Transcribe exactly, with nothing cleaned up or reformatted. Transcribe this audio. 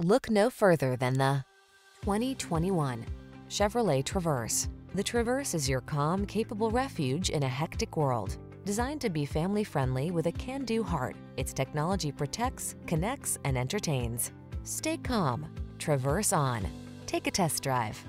Look no further than the twenty twenty-one Chevrolet Traverse. The Traverse is your calm, capable refuge in a hectic world. Designed to be family-friendly with a can-do heart, its technology protects, connects, and entertains. Stay calm. Traverse on. Take a test drive.